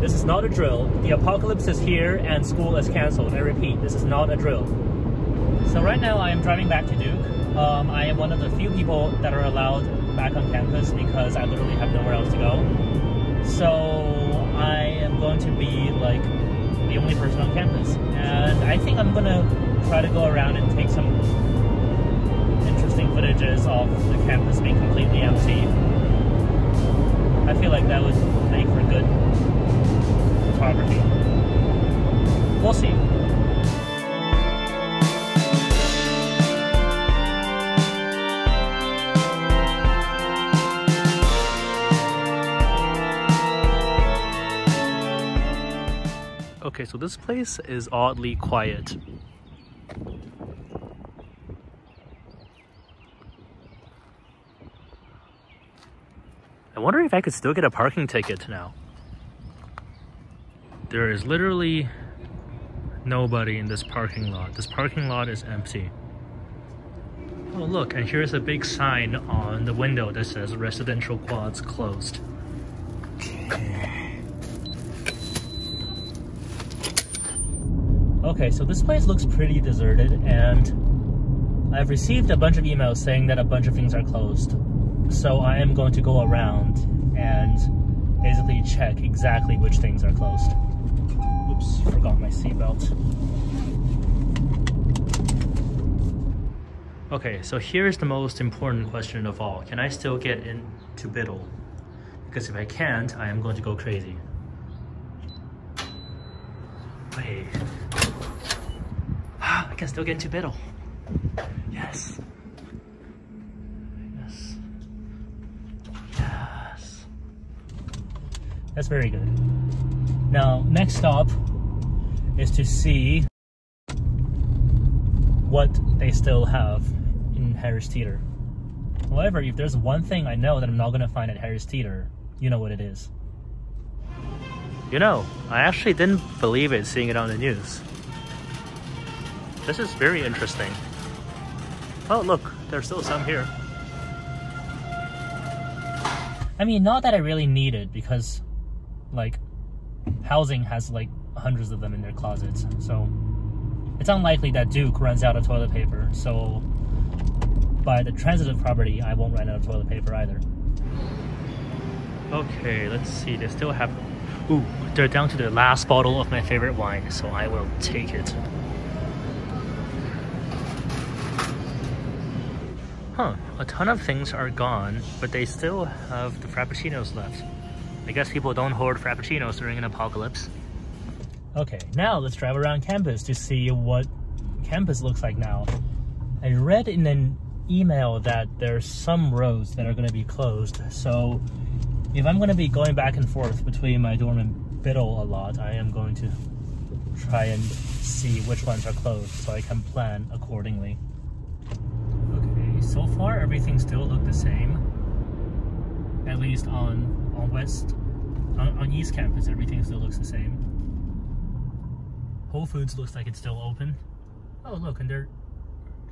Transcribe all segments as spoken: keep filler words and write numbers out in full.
This is not a drill. The apocalypse is here and school is cancelled. I repeat, this is not a drill. So right now I am driving back to Duke. Um, I am one of the few people that are allowed back on campus because I literally have nowhere else to go. So I am going to be like the only person on campus. And I think I'm gonna try to go around and take some interesting footages of the campus being completely empty. I feel like that would make for good photography. We'll see. Okay, so this place is oddly quiet. I wonder if I could still get a parking ticket now. There is literally nobody in this parking lot. This parking lot is empty. Oh look, and here's a big sign on the window that says residential quads closed. Okay. Okay, so this place looks pretty deserted and I've received a bunch of emails saying that a bunch of things are closed. So I am going to go around and basically check exactly which things are closed. Oops, forgot my seatbelt. Okay, so here's the most important question of all. Can I still get into Biddle? Because if I can't, I am going to go crazy. Wait. I can still get into Biddle. Yes. That's very good. Now, next stop is to see what they still have in Harris Teeter. However, if there's one thing I know that I'm not gonna find at Harris Teeter, you know what it is. You know, I actually didn't believe it seeing it on the news. This is very interesting. Oh look, there's still some here. I mean, not that I really need it because like housing has like hundreds of them in their closets, so it's unlikely that Duke runs out of toilet paper, so by the transitive property I won't run out of toilet paper either. Okay, let's see, they still have, ooh, they're down to the last bottle of my favorite wine, so I will take it. Huh, a ton of things are gone, but they still have the frappuccinos left. I guess people don't hoard frappuccinos during an apocalypse. Okay, now let's drive around campus to see what campus looks like now. I read in an email that there's some roads that are going to be closed, so if I'm going to be going back and forth between my dorm and Biddle a lot, I am going to try and see which ones are closed so I can plan accordingly. Okay, so far everything still looked the same, at least on On West, on, on East Campus, everything still looks the same. Whole Foods looks like it's still open. Oh look, and they're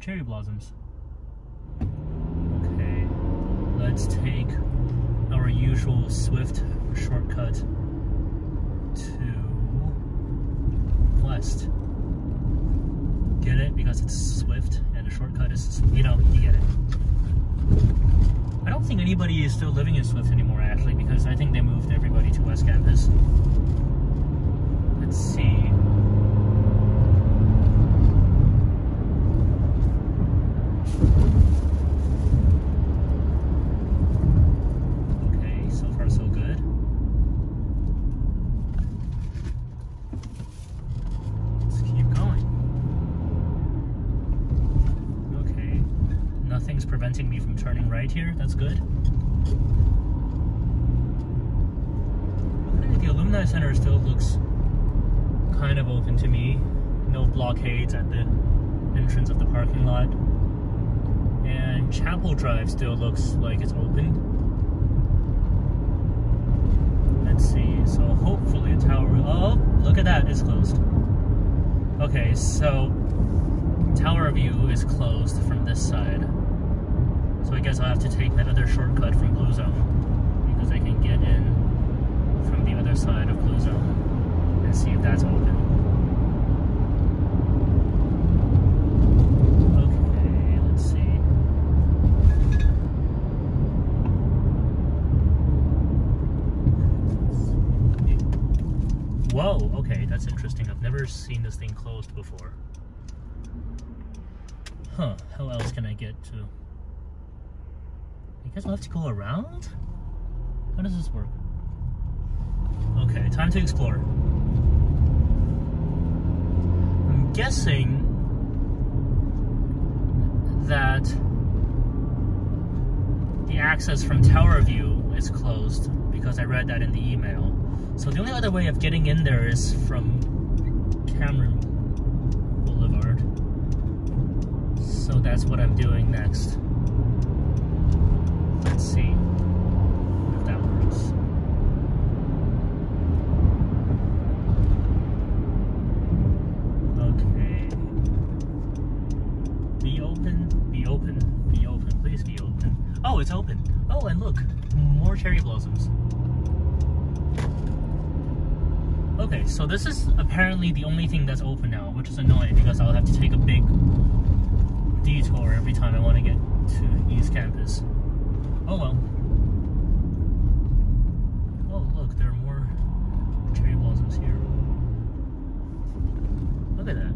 cherry blossoms. Okay, let's take our usual Swift shortcut to West. Get it? Because it's Swift and the shortcut is, you know, you get it. I don't think anybody is still living in Swift anymore, actually, because I think they moved everybody to West Campus. Let's see. Okay, so far so good. Let's keep going. Okay, nothing's preventing me from turning right here, that's good. I think the Alumni Center still looks kind of open to me. No blockades at the entrance of the parking lot. And Chapel Drive still looks like it's open. Let's see, so hopefully Tower View. Oh, look at that, it's closed. Okay, so Tower View is closed from this side. So I guess I'll have to take that other shortcut from Blue Zone because I can get in from the other other side of Blue Zone and see if that's open. Whoa, okay, that's interesting. I've never seen this thing closed before. Huh, how else can I get to? You guys will have to go around? How does this work? Okay, time to explore. I'm guessing that the access from Tower View is closed because I read that in the email. So the only other way of getting in there is from Cameron Boulevard. So that's what I'm doing next. Let's see if that works. Okay. Be open, be open, be open, please be open. Oh, it's open. Oh, and look, more cherry blossoms. Okay, so this is apparently the only thing that's open now, which is annoying because I'll have to take a big detour every time I want to get to East Campus. Oh well. Oh look, there are more cherry blossoms here. Look at that.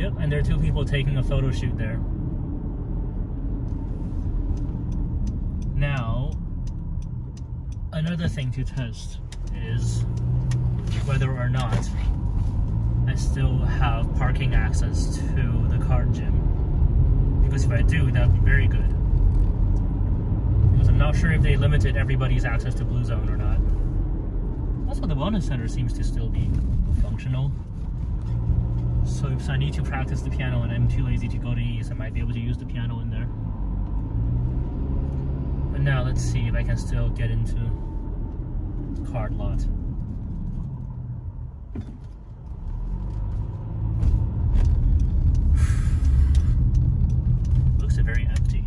Yep, and there are two people taking a photo shoot there. Now, another thing to test is whether or not I still have parking access to the car gym. Because if I do, that would be very good. Because I'm not sure if they limited everybody's access to Blue Zone or not. Also, the Wellness Center seems to still be functional. So if I need to practice the piano and I'm too lazy to go to East, I might be able to use the piano in there. Now let's see if I can still get into the card lot. Looks very empty.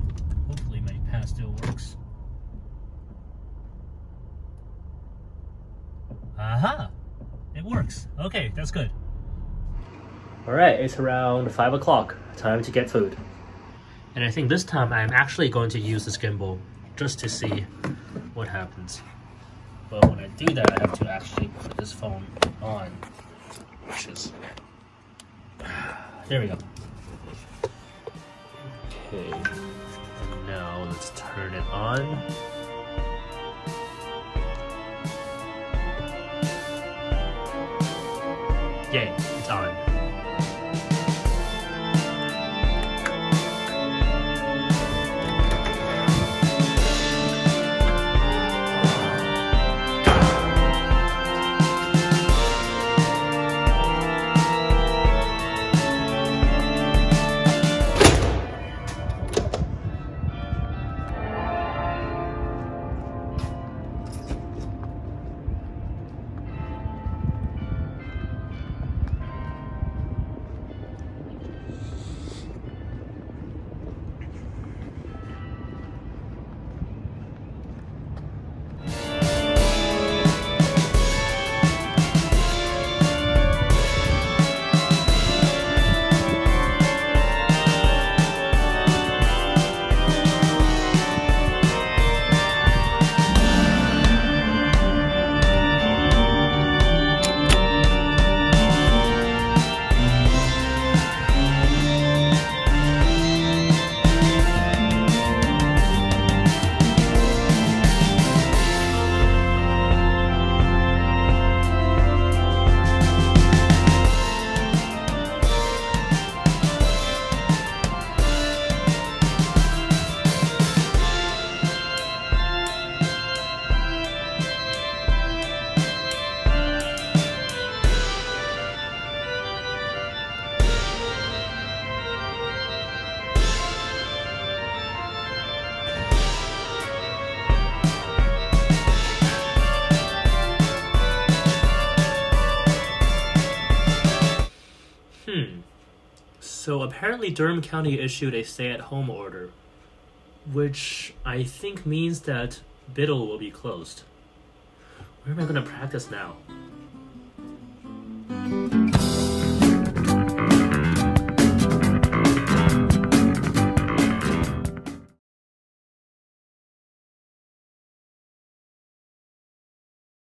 Hopefully my pass still works. Aha! It works. Okay, that's good. Alright, it's around five o'clock. Time to get food. And I think this time I'm actually going to use this gimbal, just to see what happens. But when I do that, I have to actually put this phone on, which is, there we go. Okay, and now let's turn it on. Yay, it's on. So apparently Durham County issued a stay-at-home order which I think means that Biddle will be closed. Where am I going to practice now?